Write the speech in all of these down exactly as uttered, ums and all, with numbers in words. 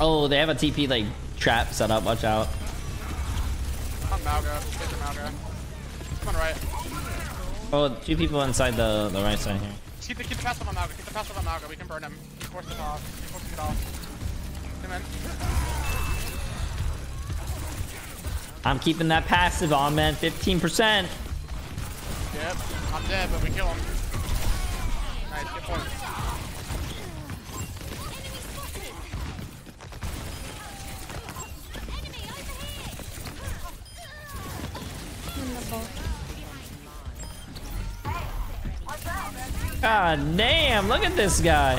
Oh, they have a T P like trap set up. Watch out. I'm Mauga. Get the Mauga. Come on right. Oh, two people inside the the right side here. Just keep the keep the passive on Mauga. Keep the passive on Mauga. We can burn him. We force him off. We force him off. Come in. I'm keeping that passive on, man. fifteen percent. Yep. I'm dead, but we kill him. Nice. Good point. God damn, look at this guy.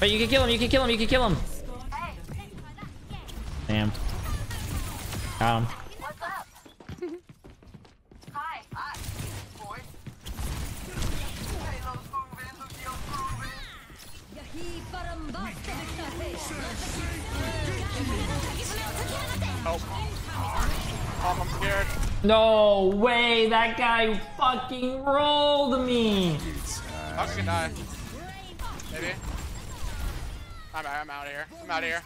But you can kill him, you can kill him, you can kill him. Damn. Got him. I'm scared. No way, that guy fucking rolled me. I'm gonna die. Maybe. I'm, I'm out of here. I'm out of here.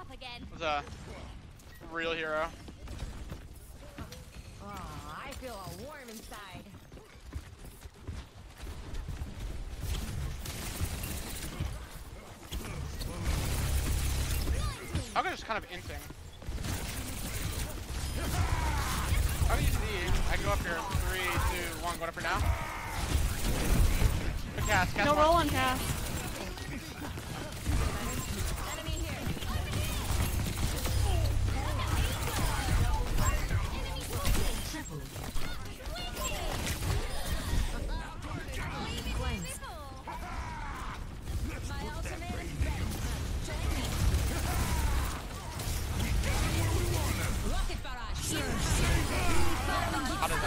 It was a real hero. Oh, I feel all warm inside. I'm gonna just kind of inting. How do you see? I go up here. Three, two, one. Going up for now. Good cast, cast. No roll on cast.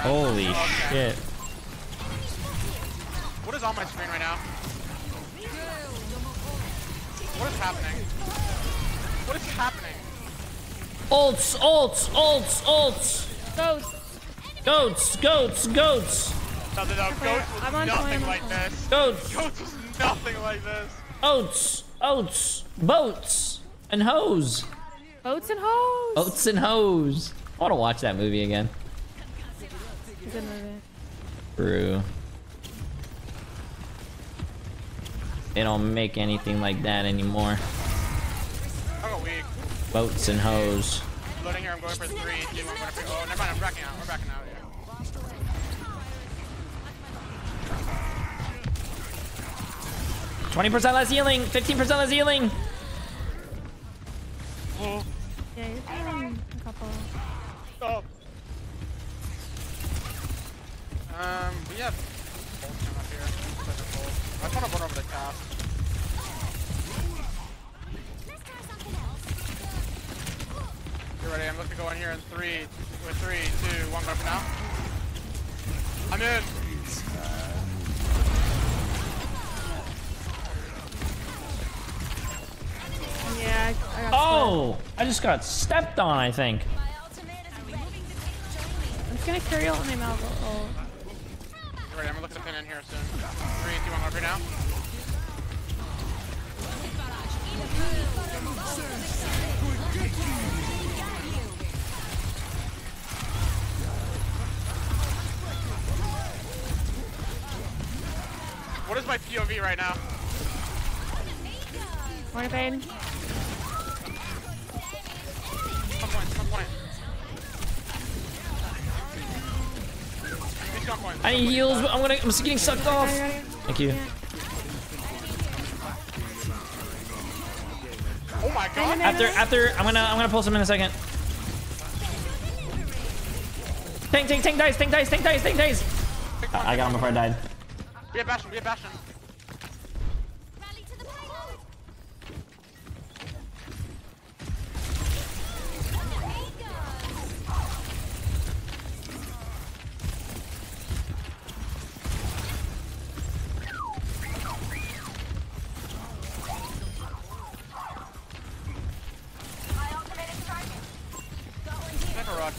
Holy oh, okay. Shit. What is on my screen right now? What is happening? What is happening? Ults, ults, ults, ults. Goats. Goats, goats, goats. No, no, no. Goats was I'm nothing like on. This. Goats. Goats was nothing like this. Oats, oats, boats, and hoes. Boats and hoes. Oats and hoes. I want to watch that movie again. Good movie. True. They don't make anything like that anymore. I got weak. Boats and hoes. Loading here, I'm going for three, two, one, going for... Oh, never mind, I'm backing out. We're backing out here. twenty percent less healing, fifteen percent less healing. Oh. Yeah, you're feeling a couple. Stop. Um, we have bolts coming up here. I just want to run over the top. You ready? I'm looking to go in here in three, with three, two, one. Go for now. I'm in. Yeah. I got oh, split. I just got stepped on. I think. I'm just gonna carry out my mouth. Oh. Right, I'm gonna look at the pin in here soon. Three, two, one, over now. What is my P O V right now? Morning, pain. Some point, some point. I need heals, but I'm gonna- I'm just getting sucked off! Thank you. Oh my god! After- after- I'm gonna- I'm gonna pulse him in a second. Tank, tank, tank dice, tank dice, tank dice, tank dice! Uh, I got him before I died. We have Bastion, we have Bastion.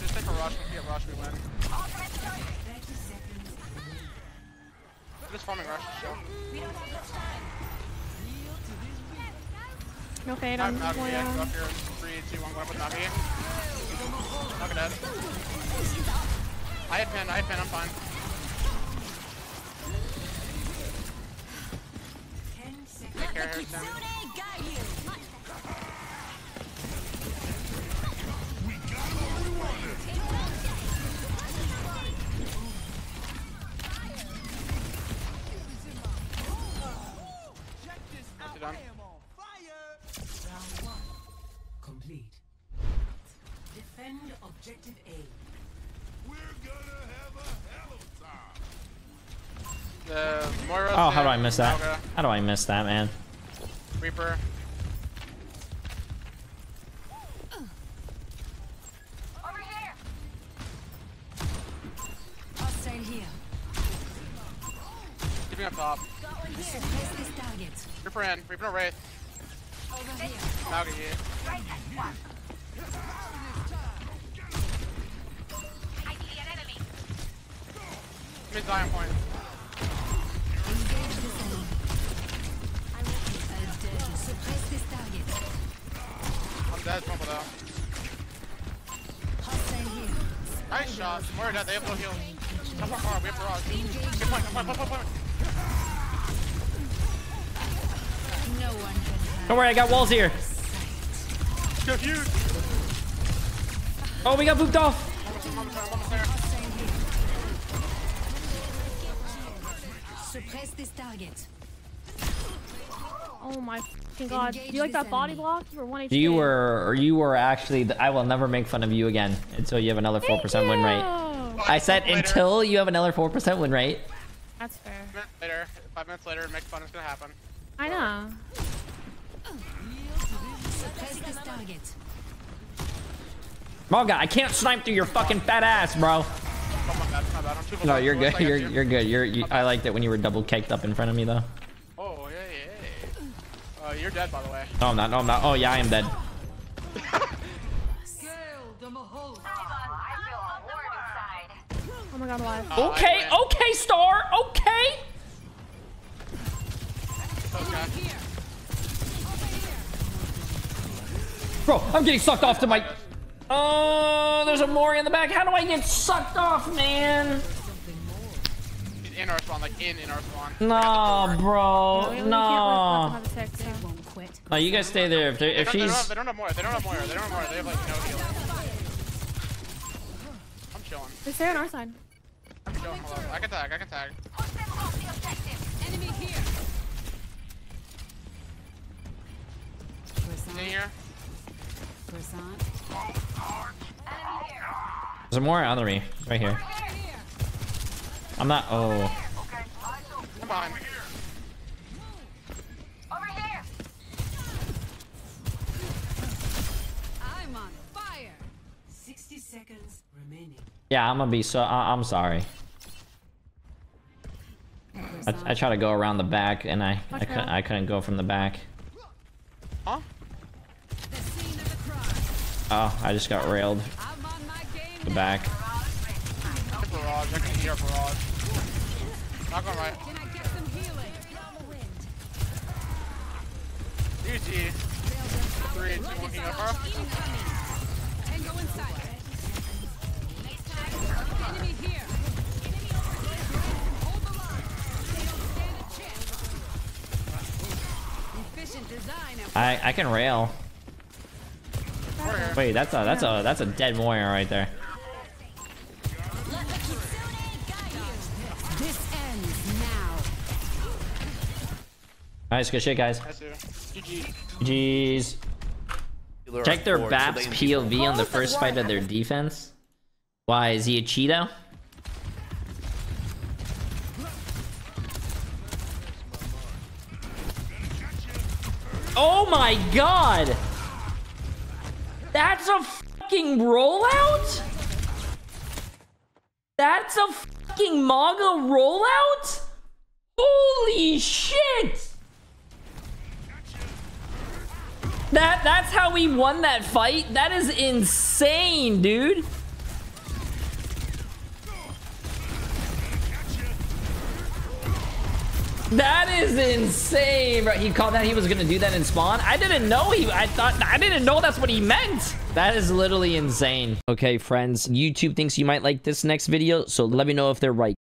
Just take a rush, if you get rush, we win. I'm just farming rush, chill. No fade on Moya. three, two, one, go up with Navi. Not dead. I had pin, I had pin, I'm fine. Take care, Harrison. We got what we wanted. What's done? Round one. Complete. Defend objective A. We're gonna have a hell of a time. Uh, oh, how do I miss that? Mauga. How do I miss that, man? Reaper. Over here. I'll stay here. Give me up top. Got one here. Place this target. Reaper in. Reaper no wraith. Over here. Mauga here. Right at one. I see an enemy. Mid dying point. Suppress this target. I'm dead, one below. Nice shot. Mori dead, they have low heal. Come on, Mori, we have barrage. Good point, come on, come on, come on. Don't worry, I got walls here. Go huge. Oh, we got booped off. Suppress this target. Oh my fucking god. Engage. Do you like that body block? You were one H P. You were, or you were actually, the, I will never make fun of you again until you have another four percent win rate. Well, I said later. Until you have another four percent win rate. That's fair. Later, five minutes later, make fun is gonna happen. I know. Mauga, I can't snipe through your fucking fat ass, bro. Oh my god, my no, you're good. You're, you're good. You're, you, I liked it when you were double caked up in front of me, though. Oh, you're dead, by the way. No, I'm not. No, I'm not. Oh, yeah, I am dead. Oh my god, alive. Oh, okay, okay, Star. Okay. Okay. Bro, I'm getting sucked off to my. Oh, there's a Mori in the back. How do I get sucked off, man? In our spawn, like in in our spawn. No, bro, no. No, oh, you guys stay there. If, if they don't, she's. They don't have more. They don't have more. They don't have more. They have like no heal. I'm chilling. They stay on our side. I'm chilling. Hold on. I can tag. I can tag. Enemy here. Stay here. There's more on me right here. I'm not. Oh. Okay. Come on. Over here. I'm on fire. Sixty seconds remaining. Yeah, I'm gonna be so. Uh, I'm sorry. I, I try to go around the back, and I I couldn't, I couldn't go from the back. Huh? Oh, I just got railed. The back. Barrage. I can hear a barrage. Not going right. Can I get some healing? U G. three, two, one, heal up. And go inside. Enemy here. Enemy over here. Hold the line. They don't stand a chance. Efficient design. I I can rail. Warrior. Wait, that's a that's a that's a dead warrior right there. Nice, good shit, guys. G Gs. Check their BAPS P O V on the first fight of their defense. Why, is he a Cheeto? Oh my god! That's a fucking rollout? That's a fucking Mauga rollout? Holy shit! That that's how we won that fight. That is insane, dude. That is insane, bro. He called that he was gonna do that in spawn. I didn't know he I thought I didn't know that's what he meant. That is literally insane. Okay, friends, YouTube thinks you might like this next video, so let me know if they're right.